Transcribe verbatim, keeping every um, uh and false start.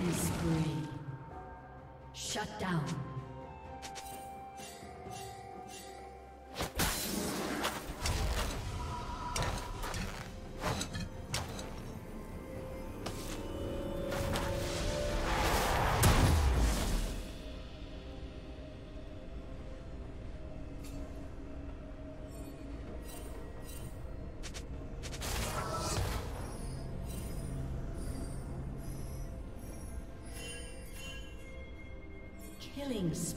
Killing spree. Shut down. Killing spree.